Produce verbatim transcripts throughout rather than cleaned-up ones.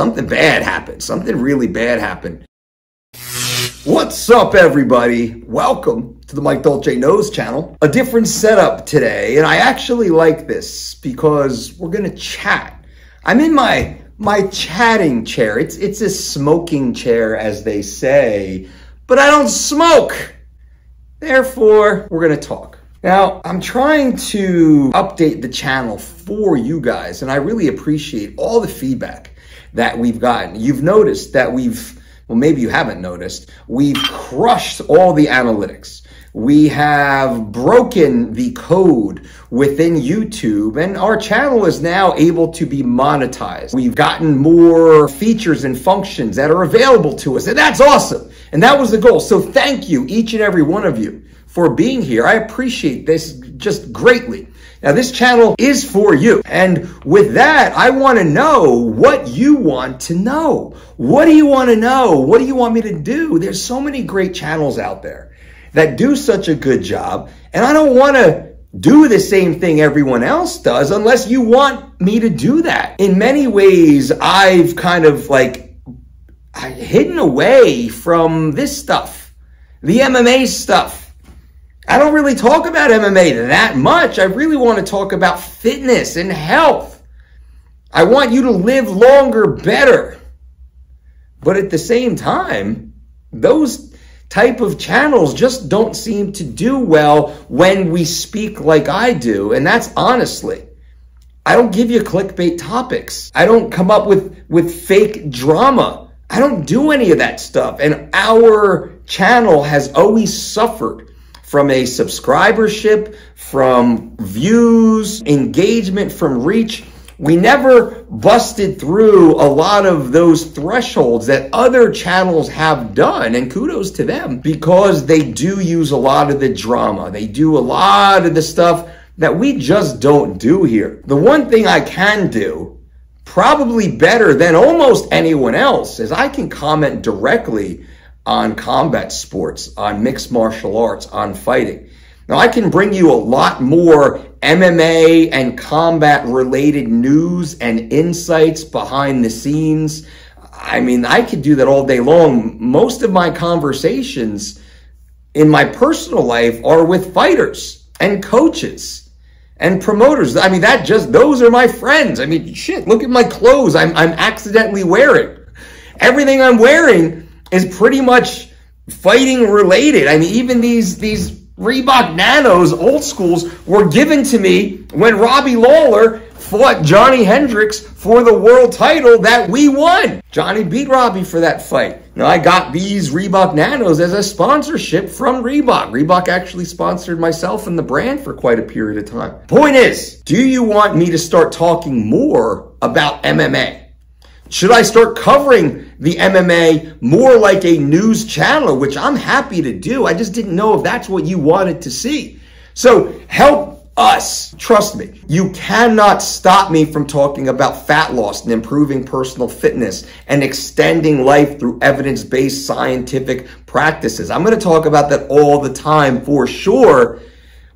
Something bad happened. Something really bad happened. What's up, everybody? Welcome to the Mike Dolce Knows channel. A different setup today, and I actually like this because we're gonna chat. I'm in my my chatting chair. It's it's a smoking chair, as they say, but I don't smoke. Therefore, we're gonna talk. Now, I'm trying to update the channel for you guys, and I really appreciate all the feedback that we've gotten. You've noticed that we've, well, maybe you haven't noticed, we've crushed all the analytics. We have broken the code within YouTube, and our channel is now able to be monetized. We've gotten more features and functions that are available to us, and that's awesome. And that was the goal. So thank you, each and every one of you, for being here. I appreciate this just greatly. Now, this channel is for you. And with that, I want to know what you want to know. What do you want to know? What do you want me to do? There's so many great channels out there that do such a good job. And I don't want to do the same thing everyone else does unless you want me to do that. In many ways, I've kind of like hidden away from this stuff, the M M A stuff. I don't really talk about M M A that much. I really want to talk about fitness and health. I want you to live longer, better. But at the same time, those type of channels just don't seem to do well when we speak like I do. And that's honestly, I don't give you clickbait topics. I don't come up with, with fake drama. I don't do any of that stuff. And our channel has always suffered from a subscribership, from views, engagement, from reach. We never busted through a lot of those thresholds that other channels have done, and kudos to them because they do use a lot of the drama. They do a lot of the stuff that we just don't do here. The one thing I can do, probably better than almost anyone else, is I can comment directly on combat sports, on mixed martial arts, on fighting. Now, I can bring you a lot more M M A and combat related news and insights behind the scenes. I mean, I could do that all day long. Most of my conversations in my personal life are with fighters and coaches and promoters. I mean, that just, those are my friends. I mean, shit, look at my clothes I'm, I'm accidentally wearing. Everything I'm wearing is pretty much fighting related. I mean, even these these Reebok Nanos, old schools, were given to me when Robbie Lawler fought Johnny Hendricks for the world title that we won. Johnny beat Robbie for that fight. Now, I got these Reebok Nanos as a sponsorship from Reebok. Reebok actually sponsored myself and the brand for quite a period of time. Point is, do you want me to start talking more about M M A? Should I start covering the M M A more like a news channel, which I'm happy to do? I just didn't know if that's what you wanted to see. So help us. Trust me, you cannot stop me from talking about fat loss and improving personal fitness and extending life through evidence-based scientific practices. I'm going to talk about that all the time for sure,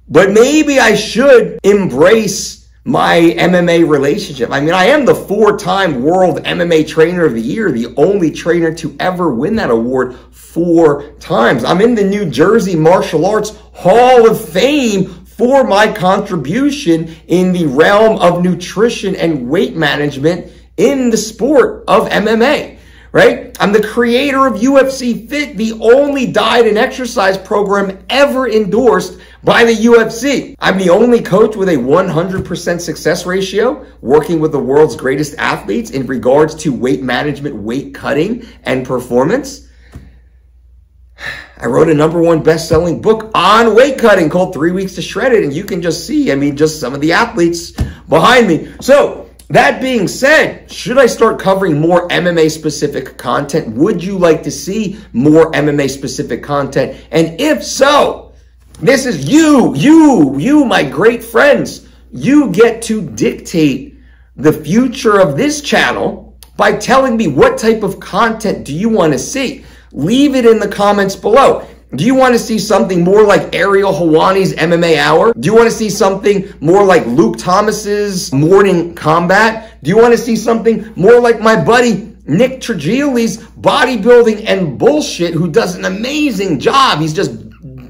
but maybe I should embrace my M M A relationship. I mean, I am the four-time World M M A Trainer of the Year, the only trainer to ever win that award four times. I'm in the New Jersey Martial Arts Hall of Fame for my contribution in the realm of nutrition and weight management in the sport of M M A, right? I'm the creator of U F C Fit, the only diet and exercise program ever endorsed by the U F C. I'm the only coach with a one hundred percent success ratio, working with the world's greatest athletes in regards to weight management, weight cutting, and performance. I wrote a number one best-selling book on weight cutting called Three Weeks to Shred It, and you can just see, I mean, just some of the athletes behind me. So that being said, should I start covering more M M A-specific content? Would you like to see more M M A-specific content? And if so, this is you, you, you, my great friends. You get to dictate the future of this channel by telling me what type of content do you want to see. Leave it in the comments below. Do you want to see something more like Ariel Helwani's M M A Hour? Do you want to see something more like Luke Thomas's Morning Combat? Do you want to see something more like my buddy Nick Trigioli's bodybuilding and bullshit, who does an amazing job. He's just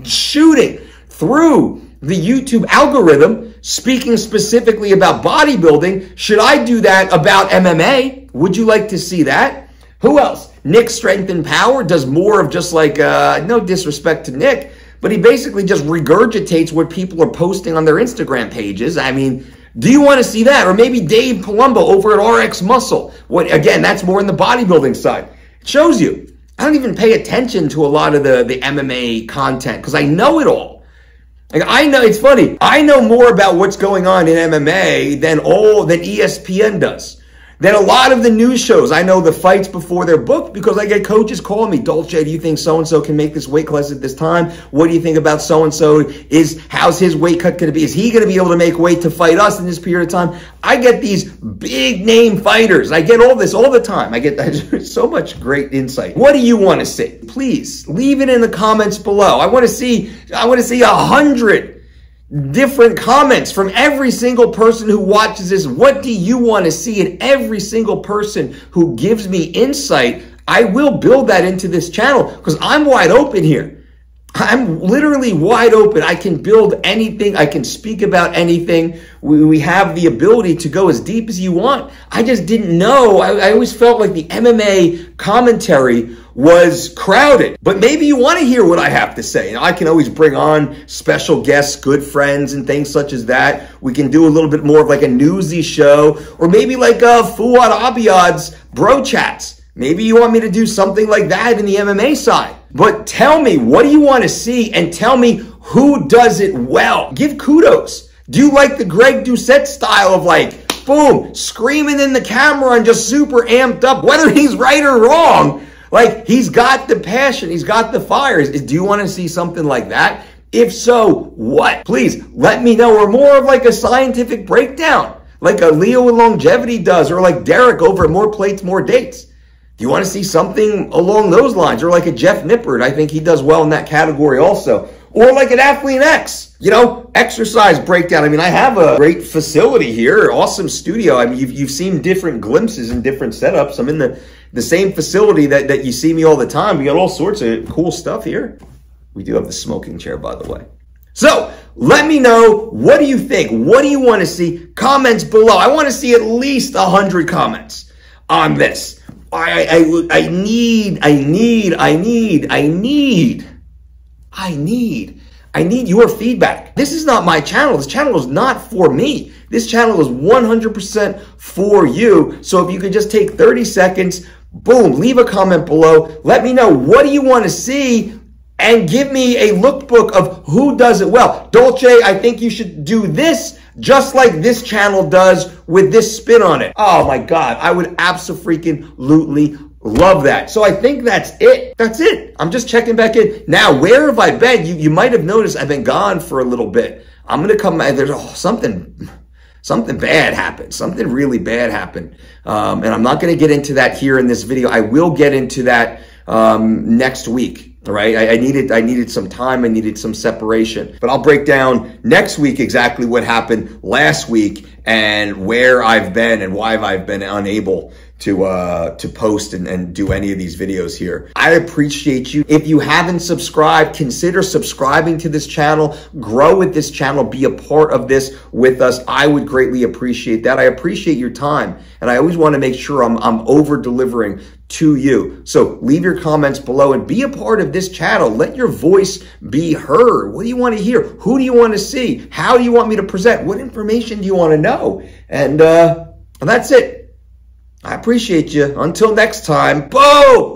shooting through the YouTube algorithm, speaking specifically about bodybuilding. Should I do that about M M A? Would you like to see that? Who else? Nick's Strength and Power does more of just like, uh, no disrespect to Nick, but he basically just regurgitates what people are posting on their Instagram pages. I mean, do you want to see that? Or maybe Dave Palumbo over at R X Muscle. What, again, that's more in the bodybuilding side. It shows you. I don't even pay attention to a lot of the, the M M A content because I know it all. Like, I know, it's funny. I know more about what's going on in M M A than all than E S P N does. Than a lot of the news shows. I know the fights before they're booked because I get coaches calling me. Dolce, do you think so-and-so can make this weight class at this time? What do you think about so-and-so? Is, how's his weight cut going to be? Is he going to be able to make weight to fight us in this period of time? I get these big name fighters. I get all this all the time. I get I just, so much great insight. What do you want to see? Please leave it in the comments below. I want to see, I want to see a hundred different comments from every single person who watches this. What do you want to see? And every single person who gives me insight, I will build that into this channel because I'm wide open here. I'm literally wide open. I can build anything. I can speak about anything. We, we have the ability to go as deep as you want. I just didn't know. I, I always felt like the M M A commentary was crowded, but maybe you want to hear what I have to say. You know, I can always bring on special guests, good friends, and things such as that. We can do a little bit more of like a newsy show, or maybe like a Fuad Abiyad's Bro Chats. Maybe you want me to do something like that in the M M A side. But tell me, what do you want to see? And tell me who does it well. Give kudos. Do you like the Greg Doucette style of like, boom, screaming in the camera and just super amped up, whether he's right or wrong? Like, he's got the passion. He's got the fires. Do you want to see something like that? If so, what? Please let me know. Or more of like a scientific breakdown, like a Leo with Longevity does, or like Derek over at More Plates, More Dates. Do you want to see something along those lines? Or like a Jeff Nippard. I think he does well in that category also. Or like an AthleanX, you know, exercise breakdown. I mean, I have a great facility here, awesome studio. I mean, you've, you've seen different glimpses and different setups. I'm in the, the same facility that, that you see me all the time. We got all sorts of cool stuff here. We do have the smoking chair, by the way. So let me know, what do you think? What do you want to see? Comments below. I want to see at least one hundred comments on this. I, I, I need, I need, I need, I need. I need, I need your feedback. This is not my channel. This channel is not for me. This channel is one hundred percent for you. So if you could just take thirty seconds, boom, leave a comment below. Let me know, what do you want to see? And give me a lookbook of who does it well. Dolce, I think you should do this just like this channel does with this spin on it. Oh my God, I would abso-freaking-lutely love that. So I think that's it. That's it. I'm just checking back in. Now, where have I been? You, you might have noticed I've been gone for a little bit. I'm going to come back. There's oh, something, something bad happened. Something really bad happened. Um, and I'm not going to get into that here in this video. I will get into that um, next week. All right, I, I needed I needed some time. I needed some separation. But I'll break down next week exactly what happened last week and where I've been and why I've been unable to uh, to post and, and do any of these videos here. I appreciate you. If you haven't subscribed, consider subscribing to this channel. Grow with this channel. Be a part of this with us. I would greatly appreciate that. I appreciate your time, and I always want to make sure I'm I'm over delivering to you. So leave your comments below and be a part of this channel. Let your voice be heard. What do you want to hear? Who do you want to see? How do you want me to present? What information do you want to know? And uh, that's it. I appreciate you. Until next time, boom!